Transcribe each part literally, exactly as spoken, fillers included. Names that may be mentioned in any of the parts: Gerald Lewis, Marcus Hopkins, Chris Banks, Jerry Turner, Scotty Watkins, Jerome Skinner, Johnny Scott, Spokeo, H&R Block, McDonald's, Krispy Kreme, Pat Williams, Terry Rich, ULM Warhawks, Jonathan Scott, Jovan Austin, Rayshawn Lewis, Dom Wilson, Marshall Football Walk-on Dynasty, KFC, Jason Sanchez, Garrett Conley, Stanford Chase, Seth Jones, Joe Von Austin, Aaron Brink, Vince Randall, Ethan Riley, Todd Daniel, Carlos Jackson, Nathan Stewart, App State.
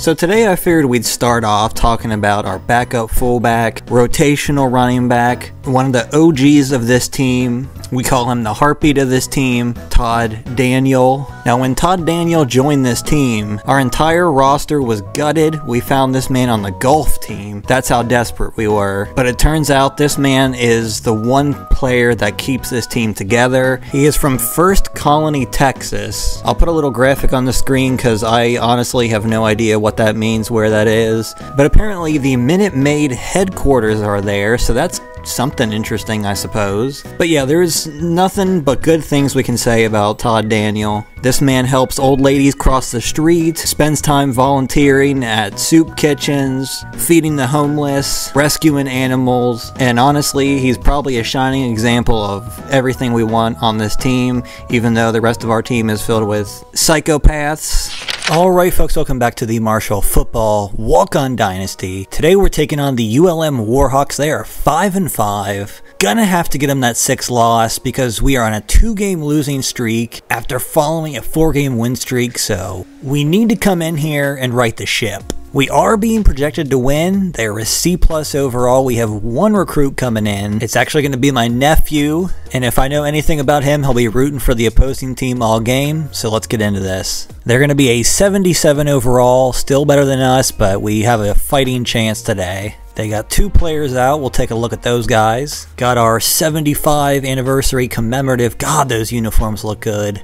So today I figured we'd start off talking about our backup fullback, rotational running back, one of the O Gs of this team. We call him the heartbeat of this team, Todd Daniel. Now when Todd Daniel joined this team, our entire roster was gutted. We found this man on the golf team. That's how desperate we were. But it turns out this man is the one player that keeps this team together. He is from First Colony, Texas. I'll put a little graphic on the screen because I honestly have no idea what that means, where that is. But apparently the Minute Maid headquarters are there, so that's something interesting, I suppose. But yeah, there's nothing but good things we can say about Todd Daniel. This man helps old ladies cross the street, spends time volunteering at soup kitchens, feeding the homeless, rescuing animals, and honestly, he's probably a shining example of everything we want on this team, even though the rest of our team is filled with psychopaths. Alright folks, welcome back to the Marshall Football Walk-on Dynasty. Today we're taking on the U L M Warhawks. They are five and five. Gonna have to get them that sixth loss because we are on a two game losing streak after following a four game win streak, so we need to come in here and right the ship. We are being projected to win. They're a C plus overall. We have one recruit coming in. It's actually going to be my nephew, and if I know anything about him, he'll be rooting for the opposing team all game, so let's get into this. They're going to be a seventy-seven overall, still better than us, but we have a fighting chance today. They got two players out. We'll take a look at those guys. Got our seventy-five anniversary commemorative. God, those uniforms look good.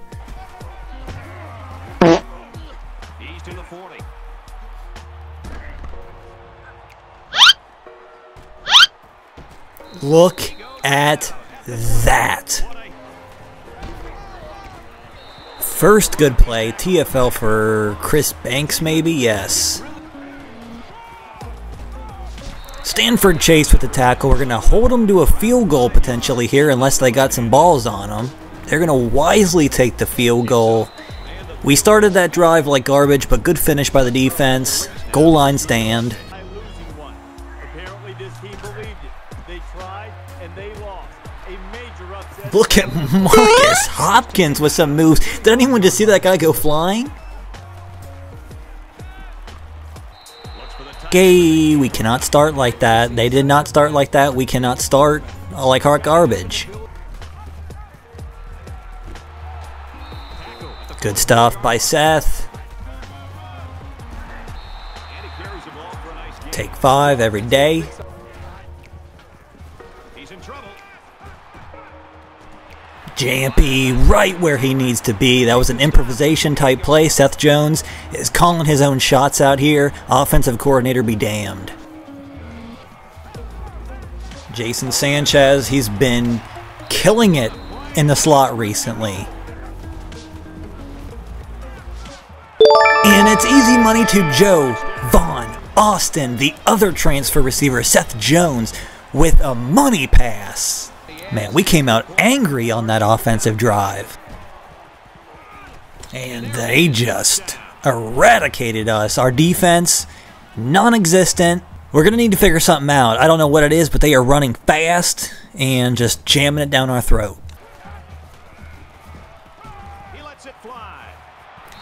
Look at that. First good play, T F L for Chris Banks maybe, yes. Stanford Chase with the tackle. We're going to hold them to a field goal potentially here unless they got some balls on them. They're going to wisely take the field goal. We started that drive like garbage, but good finish by the defense. Goal line stand. Look at Marcus Hopkins with some moves. Did anyone just see that guy go flying? Okay, we cannot start like that. They did not start like that. We cannot start like hard garbage. Good stuff by Seth. Take five every day. Jampy right where he needs to be. That was an improvisation type play. Seth Jones is calling his own shots out here. Offensive coordinator be damned. Jason Sanchez, he's been killing it in the slot recently. And it's easy money to Joe Von Austin, the other transfer receiver, Seth Jones, with a money pass. Man, we came out angry on that offensive drive. And they just eradicated us. Our defense, non-existent. We're going to need to figure something out. I don't know what it is, but they are running fast and just jamming it down our throat.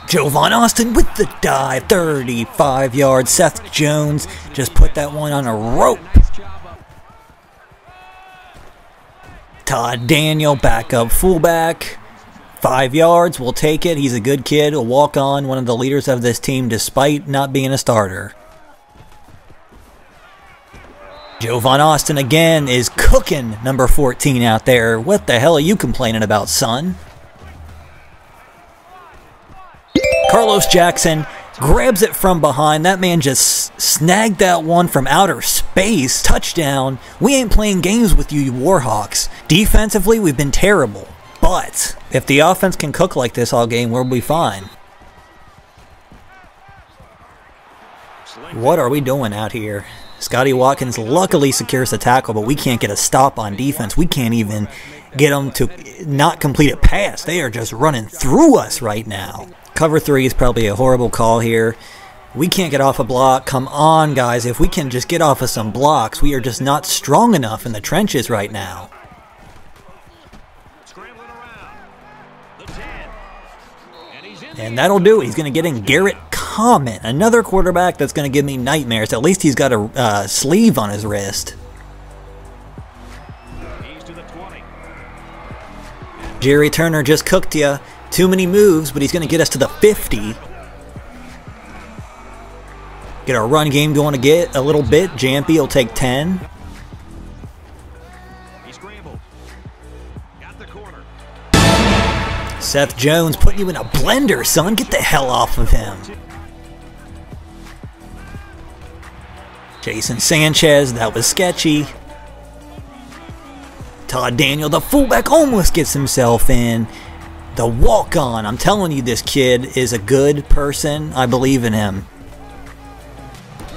Joe Von Austin with the dive, thirty-five yards. Seth Jones just put that one on a rope. Todd Daniel, backup fullback, five yards, we'll take it. He's a good kid, a walk-on, one of the leaders of this team despite not being a starter. Joe Von Austin again is cooking number fourteen out there. What the hell are you complaining about, son? Carlos Jackson grabs it from behind. That man just snagged that one from outer space. Touchdown. We ain't playing games with you, you Warhawks. Defensively, we've been terrible. But if the offense can cook like this all game, we'll be fine. What are we doing out here? Scotty Watkins luckily secures the tackle, but we can't get a stop on defense. We can't even get them to not complete a pass. They are just running through us right now. Cover three is probably a horrible call here. We can't get off a block. Come on, guys. If we can just get off of some blocks, we are just not strong enough in the trenches right now. And that'll do it. He's going to get in Garrett Conley. Comet, another quarterback that's going to give me nightmares. At least he's got a uh, sleeve on his wrist. Jerry Turner just cooked ya. Too many moves, but he's going to get us to the fifty. Get our run game going to get a little bit. Jampy will take ten. He scrambled. Got the corner. Seth Jones putting you in a blender, son. Get the hell off of him. Jason Sanchez, that was sketchy. Todd Daniel, the fullback, almost gets himself in. The walk-on. I'm telling you, this kid is a good person. I believe in him.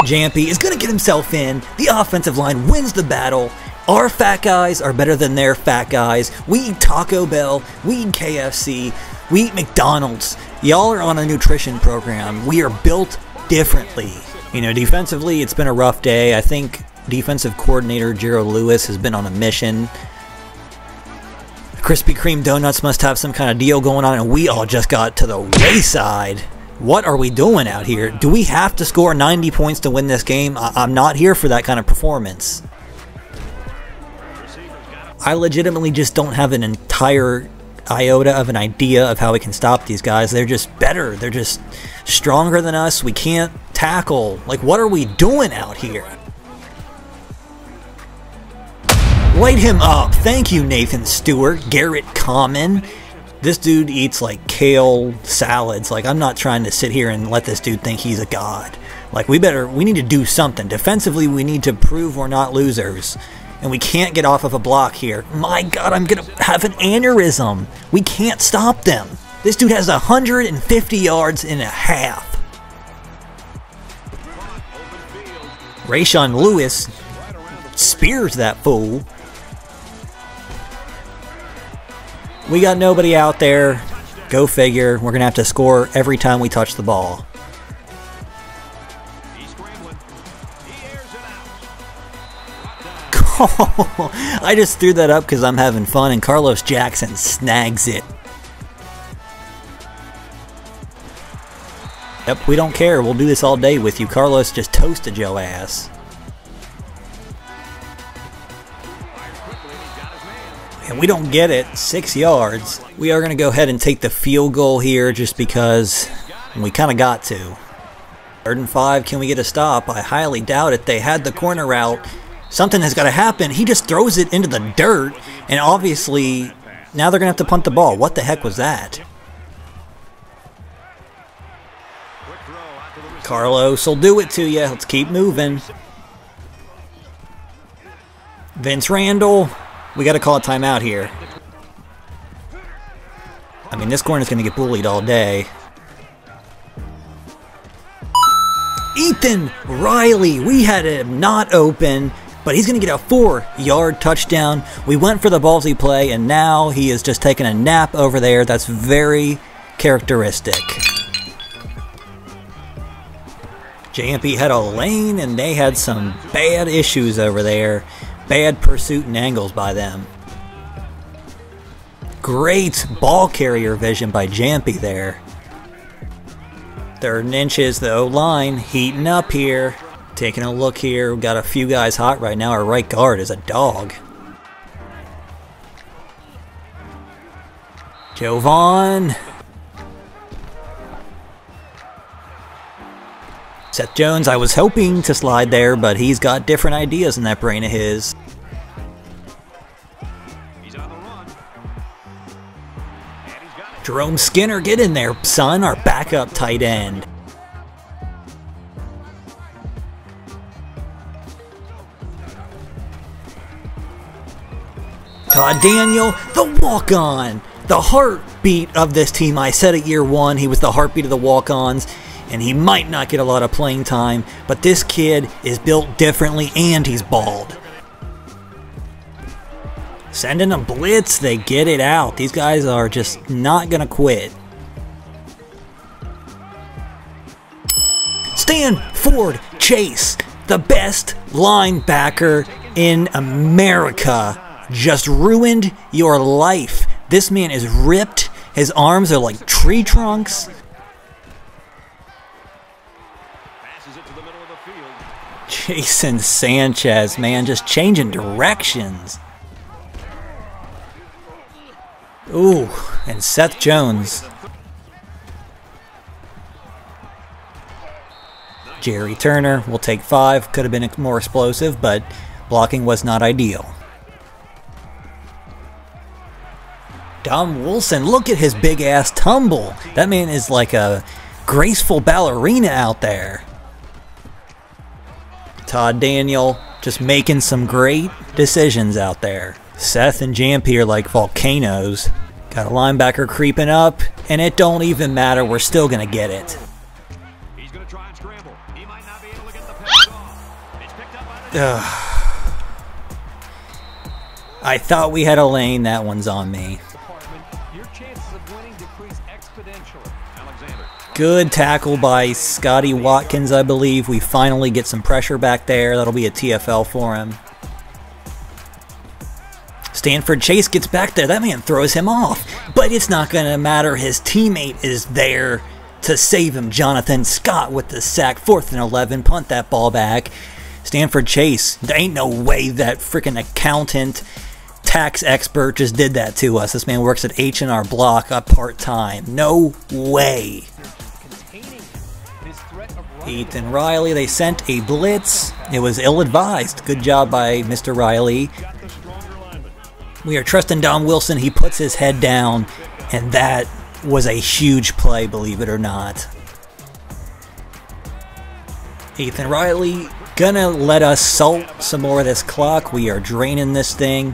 Jampy is going to get himself in. The offensive line wins the battle. Our fat guys are better than their fat guys. We eat Taco Bell. We eat K F C. We eat McDonald's. Y'all are on a nutrition program. We are built differently. You know, defensively, it's been a rough day. I think defensive coordinator Gerald Lewis has been on a mission. Krispy Kreme donuts must have some kind of deal going on, and we all just got to the wayside. What are we doing out here? Do we have to score ninety points to win this game? I I'm not here for that kind of performance. I legitimately just don't have an entire iota of an idea of how we can stop these guys. They're just better. They're just stronger than us. We can't tackle. Like, what are we doing out here? Light him up. Thank you, Nathan Stewart. Garrett Common. This dude eats like kale salads. Like, I'm not trying to sit here and let this dude think he's a god. Like, we better, we need to do something. Defensively, we need to prove we're not losers. And we can't get off of a block here. My god, I'm gonna have an aneurysm. We can't stop them. This dude has one hundred fifty yards and a half. Rayshawn Lewis spears that fool. We got nobody out there. Go figure. We're going to have to score every time we touch the ball. I just threw that up because I'm having fun, and Carlos Jackson snags it. Yep, we don't care. We'll do this all day with you. Carlos just toasted your ass. And we don't get it. Six yards. We are going to go ahead and take the field goal here just because we kind of got to. Third and five. Can we get a stop? I highly doubt it. They had the corner route. Something has got to happen. He just throws it into the dirt. And obviously, now they're going to have to punt the ball. What the heck was that? Carlos will do it to you. Let's keep moving. Vince Randall. We got to call a timeout here. I mean, this corner's going to get bullied all day. Ethan Riley. We had him not open, but he's going to get a four-yard touchdown. We went for the ballsy play, and now he is just taking a nap over there. That's very characteristic. J M P had a lane, and they had some bad issues over there. Bad pursuit and angles by them. Great ball carrier vision by Jampy there. Third and inches, the O-line heating up here. Taking a look here. We've got a few guys hot right now. Our right guard is a dog. Jovan. Seth Jones, I was hoping to slide there, but he's got different ideas in that brain of his. He's on the run. And he's got it. Jerome Skinner, get in there, son, our backup tight end. Todd Daniel, the walk-on, the heartbeat of this team. I said at year one, he was the heartbeat of the walk-ons. And he might not get a lot of playing time, but this kid is built differently and he's bald. Sending a blitz, they get it out. These guys are just not going to quit. Stanford Chase, the best linebacker in America, just ruined your life. This man is ripped. His arms are like tree trunks. to the middle of the field. Jason Sanchez, man, just changing directions. Ooh, and Seth Jones. Jerry Turner will take five. Could have been more explosive, but blocking was not ideal. Dom Wilson, look at his big ass tumble. That man is like a graceful ballerina out there. Todd Daniel just making some great decisions out there. Seth and J M P are like volcanoes. Got a linebacker creeping up, and it don't even matter. We're still going to get it. He's going to try and scramble. He might not be able to get the pass off. It's picked up by the I thought we had a lane. That one's on me. Your chances of winning decrease exponentially. Alexander. Good tackle by Scotty Watkins, I believe. We finally get some pressure back there. That'll be a T F L for him. Stanford Chase gets back there. That man throws him off. But it's not going to matter. His teammate is there to save him. Jonathan Scott with the sack. fourth and eleven. Punt that ball back. Stanford Chase. There ain't no way that freaking accountant, tax expert just did that to us. This man works at H and R Block part-time. No way. Ethan Riley. They sent a blitz. It was ill-advised. Good job by Mister Riley. We are trusting Dom Wilson. He puts his head down, and that was a huge play, believe it or not. Ethan Riley gonna let us salt some more of this clock. We are draining this thing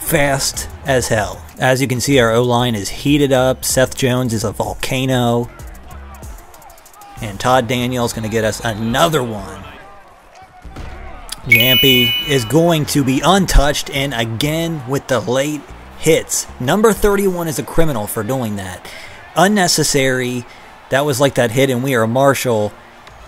fast as hell. As you can see, our O-line is heated up. Seth Jones is a volcano. And Todd Daniel's gonna get us another one. J M P is going to be untouched, and again with the late hits. Number thirty-one is a criminal for doing that. Unnecessary. That was like that hit, and we are Marshall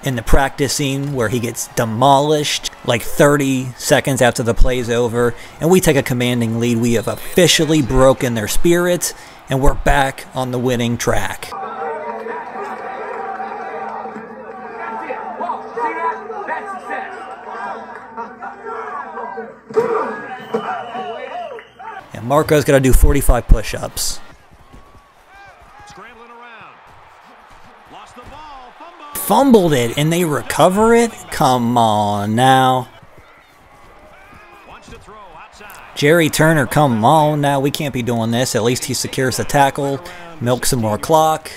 in the practice scene where he gets demolished like thirty seconds after the play's over, and we take a commanding lead. We have officially broken their spirit, and we're back on the winning track. And Marco's got to do forty-five push-ups. Fumbled it, and they recover it? Come on now. Jerry Turner, come on now. We can't be doing this. At least he secures the tackle. Milk some more clock.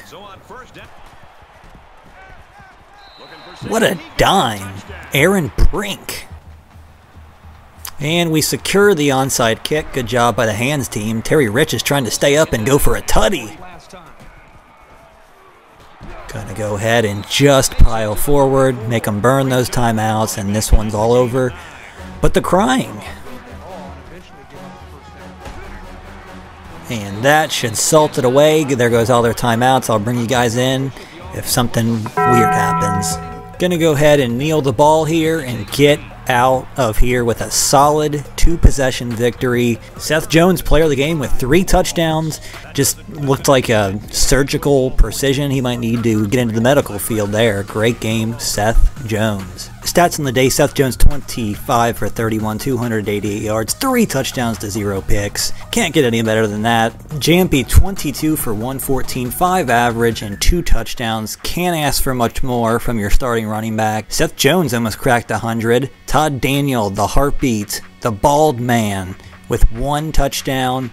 What a dime. Aaron Brink. And we secure the onside kick. Good job by the hands team. Terry Rich is trying to stay up and go for a tutty. Gonna go ahead and just pile forward, make them burn those timeouts, and this one's all over. But the crying. And that should salt it away. There goes all their timeouts. I'll bring you guys in if something weird happens. Gonna go ahead and kneel the ball here and get out of here with a solid two possession victory. Seth Jones, player of the game with three touchdowns, just looked like a surgical precision. He might need to get into the medical field there. Great game, Seth Jones. Stats on the day, Seth Jones twenty-five for thirty-one, two hundred eighty-eight yards, three touchdowns to zero picks. Can't get any better than that. J M P twenty-two for one fourteen, five average and two touchdowns. Can't ask for much more from your starting running back. Seth Jones almost cracked one hundred. Todd Daniel, the heartbeat, the bald man with one touchdown,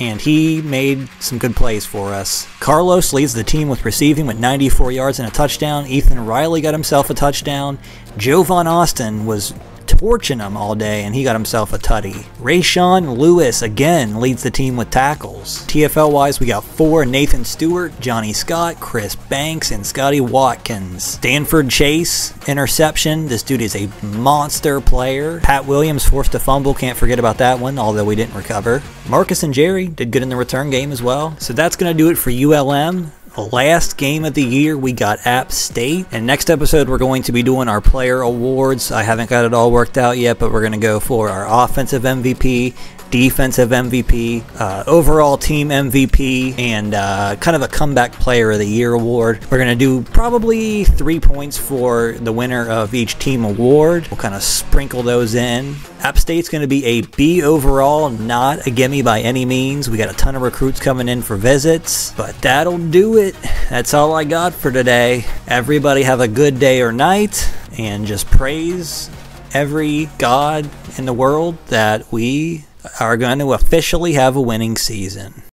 and he made some good plays for us. Carlos leads the team with receiving with ninety-four yards and a touchdown. Ethan Riley got himself a touchdown. Jovan Austin was torching him all day, and he got himself a tutty. Rayshawn Lewis again leads the team with tackles. T F L-wise, we got four. Nathan Stewart, Johnny Scott, Chris Banks, and Scotty Watkins. Stanford Chase, interception. This dude is a monster player. Pat Williams forced a fumble. Can't forget about that one, although we didn't recover. Marcus and Jerry did good in the return game as well. So that's going to do it for U L M. Last game of the year, we got App State, and next episode we're going to be doing our player awards. I haven't got it all worked out yet, but we're going to go for our offensive M V P, defensive M V P, uh, overall team M V P, and uh, kind of a comeback player of the year award. We're going to do probably three points for the winner of each team award. We'll kind of sprinkle those in. App State's going to be a B overall, not a gimme by any means. We got a ton of recruits coming in for visits, but that'll do it. That's all I got for today. Everybody have a good day or night, and just praise every god in the world that we are going to officially have a winning season.